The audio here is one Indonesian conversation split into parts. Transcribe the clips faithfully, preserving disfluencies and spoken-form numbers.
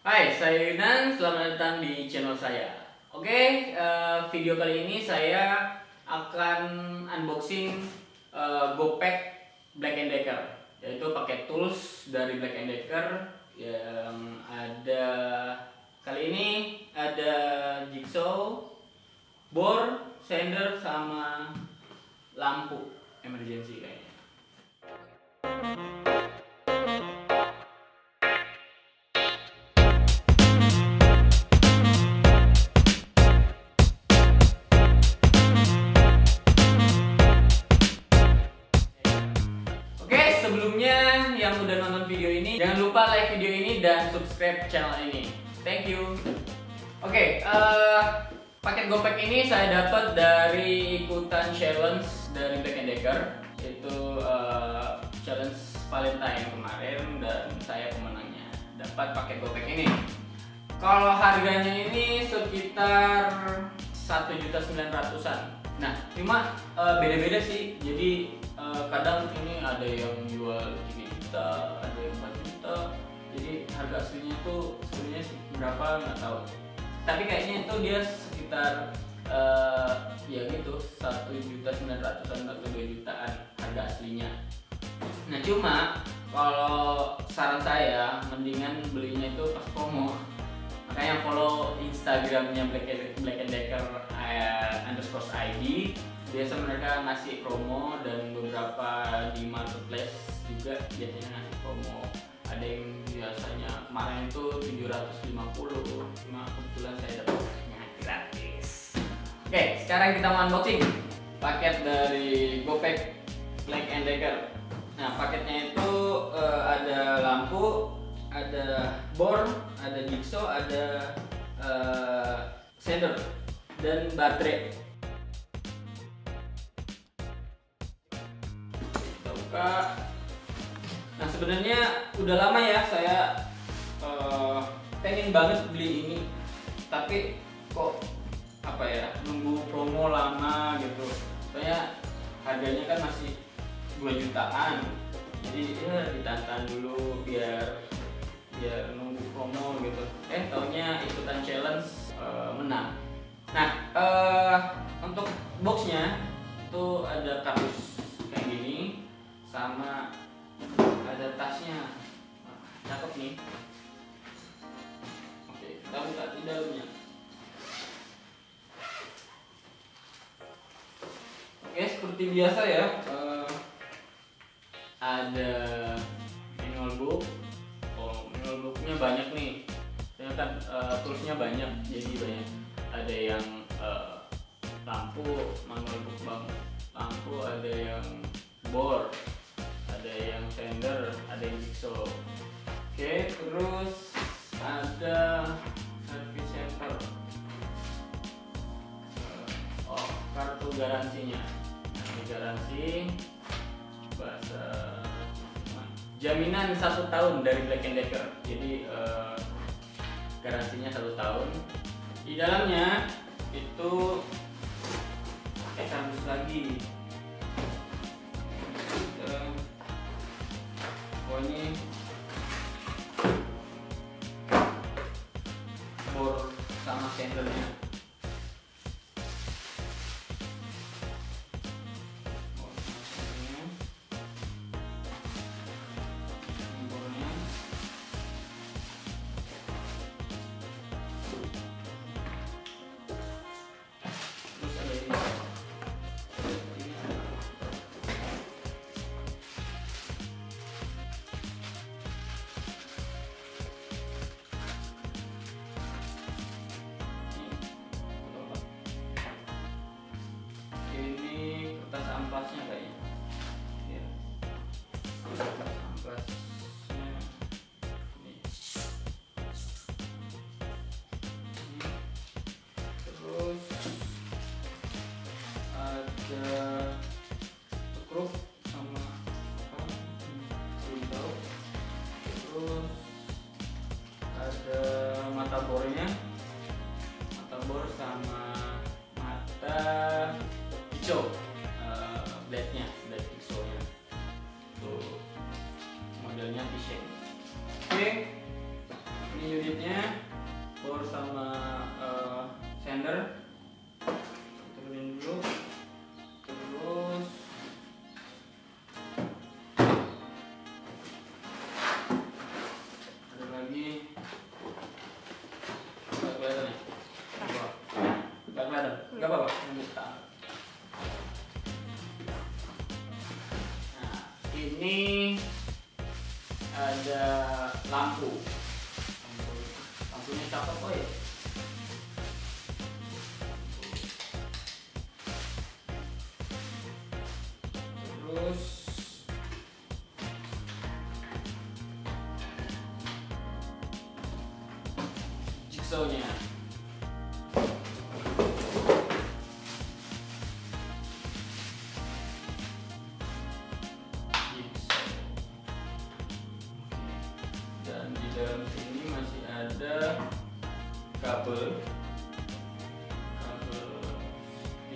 Hai, saya Yunan, selamat datang di channel saya. Oke, uh, video kali ini saya akan unboxing uh, Gopak Black and Decker, yaitu pakai tools dari Black and Decker yang ada kali ini ada Jigsaw, Bor, Sander, sama lampu emergency kayaknya. Oke, sebelumnya yang udah nonton video ini, jangan lupa like video ini dan subscribe channel ini. Thank you. Oke, uh, paket Gopak ini saya dapat dari ikutan challenge dari Black and Decker, yaitu uh, challenge Valentine kemarin, dan saya pemenangnya dapat paket Gopak ini. Kalau harganya ini sekitar satu juta sembilan ratusan. Nah, cuma beda-beda uh, sih. Jadi uh, kadang ini ada yang jual tiga juta, ada yang empat juta. Jadi harga aslinya tuh sebenarnya berapa nggak tahu. Tapi kayaknya itu dia sekitar uh, ya gitu satu juta sembilan ratusan atau dua jutaan harga aslinya. Nah, cuma kalau saran saya mendingan belinya itu pas promo. Makanya follow Instagramnya Black and Decker uh, underscore I D. Biasa mereka ngasih promo, dan beberapa di marketplace juga biasanya ngasih promo. Ada yang biasanya kemarin itu tujuh ratus lima puluh, cuma kebetulan saya dapatnya gratis. Oke, sekarang kita mau unboxing paket dari Gopak Black and Decker. Nah, paketnya itu uh, ada lampu, ada bor, ada jigsaw, ada uh, sander, dan baterai. Kita buka. Nah, sebenarnya udah lama ya saya uh, pengen banget beli ini, tapi kok apa ya, nunggu promo lama gitu. Soalnya harganya kan masih dua jutaan, jadi ya ditantang dulu biar biar nunggu promo gitu. Eh taunya ikutan challenge uh, menang. Nah, uh, untuk boxnya tuh ada kardus kayak gini, sama ada tasnya. Nah, cakep nih. Oke, kita buka di dalamnya. Oke, seperti biasa ya. Uh, ada manual book. Oh, manual booknya banyak nih, ternyata uh, toolsnya banyak, jadi banyak. Ada yang uh, lampu, manual book bang, lampu, ada yang bor, ada yang sander, ada yang jigsaw. Oke, terus ada service center, uh, oh kartu garansinya, ada garansi. Bahasa jaminan satu tahun dari Black and Decker, jadi eh, garansinya satu tahun. Di dalamnya itu eh kardus lagi. Pokoknya bor sama sendernya. Amplasnya kayaknya, ya. Amplasnya ini. Ini. Terus ada cukruk sama apa? Belum tahu. Terus ada mata bornya, mata bor sama mata hijau. Blade-nya, blade jigsaw-nya. Tuh modelnya T-shape. Oke, ini ini unitnya Bor sama uh, Sander. Turunin dulu. Terus ada lagi. Gak kelihatan ya? Gak kelihatan? Gak apa-apa? Buka. Nah, ini ada lampu. Lampunya cakep kok ya. Terus jigsawnya. Dalam sini masih ada kabel kabel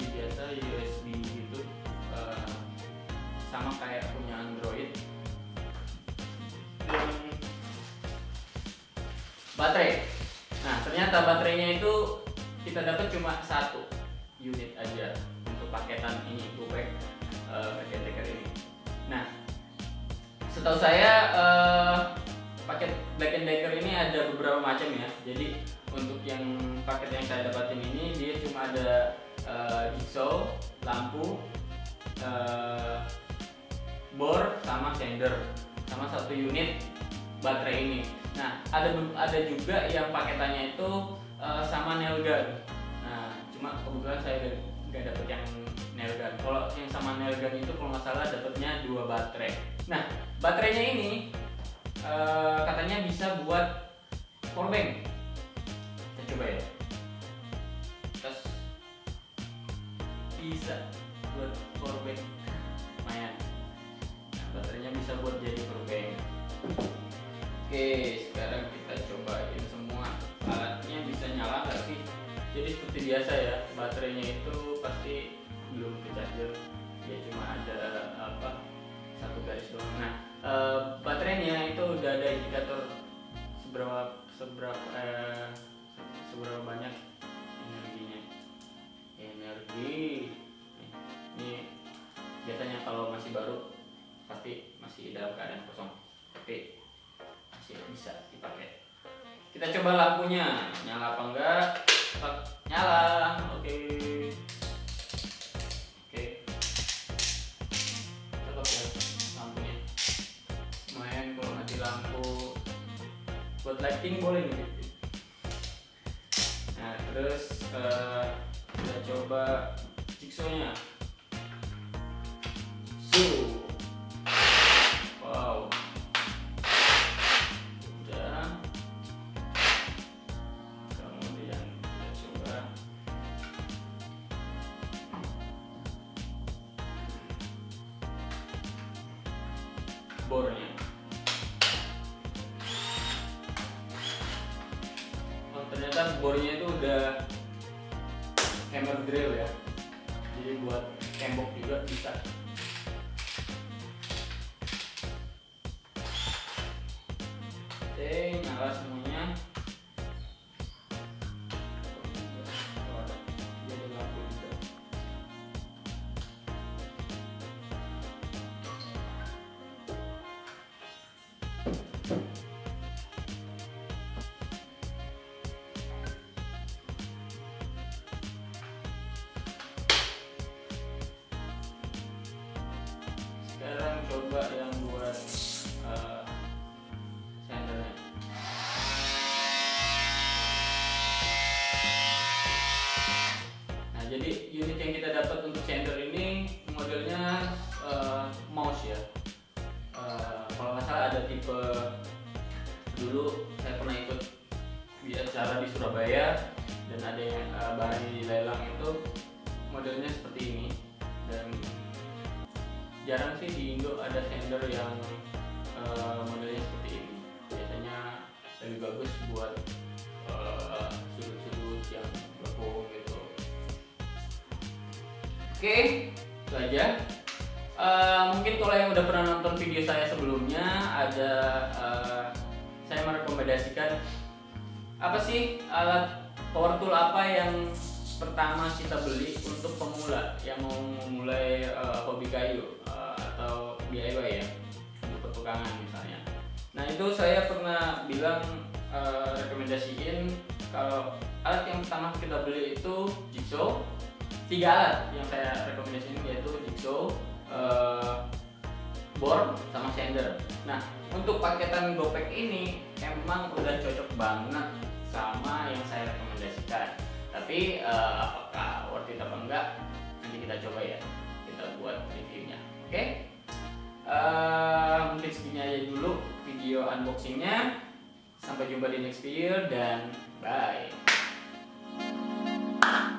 biasa U S B gitu, uh, sama kayak punya Android. Dan baterai, nah ternyata baterainya itu kita dapat cuma satu unit aja untuk paketan ini, Gopak uh, Black and Decker ini. Nah setahu saya uh, paket Black and Decker ini ada beberapa macam ya. Jadi untuk yang paket yang saya dapatin ini dia cuma ada uh, jigsaw, lampu, uh, bor, sama sander, sama satu unit baterai ini. Nah ada ada juga yang paketannya itu uh, sama nail gun. Nah cuma kebetulan saya nggak dapet yang nail gun. Kalau yang sama nail gun itu kalau nggak salah dapetnya dua baterai. Nah baterainya ini Uh, katanya bisa buat powerbank. Kita coba ya. Terus bisa buat powerbank, lumayan. Nah, baterainya bisa buat jadi powerbank. Oke, sekarang kita cobain semua. Alatnya bisa nyala nggak sih? Jadi seperti biasa ya, baterainya itu pasti belum ke charger. Dia cuma ada apa? Satu garis doang. Nah. Uh, baterainya itu udah ada indikator seberapa seberapa uh, seberapa banyak energinya. Energi ini biasanya kalau masih baru pasti masih dalam keadaan kosong, tapi masih bisa dipakai. Kita coba lampunya nyala apa enggak? Nyala, oke. Okay. Lampu buat lighting boleh nih. Nah terus uh, kita coba jigsawnya. So, wow, udah. Kemudian kita coba bornya. Ternyata bornya itu udah hammer drill ya, jadi buat tembok juga bisa. Oke, nyala semuanya. Sekarang coba yang buat uh, sendernya. Nah jadi unit yang kita dapat untuk sender ini modelnya uh, mouse ya. Uh, kalau nggak salah ada tipe, dulu saya pernah ikut di acara di Surabaya dan ada yang uh, bahan di lelang itu modelnya seperti ini. Dan jarang sih di Indo ada sander yang uh, modelnya seperti ini. Biasanya lebih bagus buat sudut-sudut uh, yang berpong gitu. Oke, itu aja. Uh, mungkin kalau yang udah pernah nonton video saya sebelumnya, ada uh, saya merekomendasikan apa sih alat power tool apa yang pertama kita beli untuk pemula yang mau memulai uh, hobi kayu uh, atau D I Y ya, untuk pertukangan misalnya. Nah itu saya pernah bilang uh, rekomendasiin kalau alat yang pertama kita beli itu jigsaw. Tiga alat yang saya rekomendasiin yaitu jigsaw, uh, bor, sama sander. Nah untuk paketan Gopak ini emang udah cocok banget sama yang saya rekomendasikan. Tapi uh, apakah worth it apa enggak, nanti kita coba ya, kita buat reviewnya. Oke, okay? uh, mungkin segini aja dulu video unboxingnya. Sampai jumpa di next video dan bye.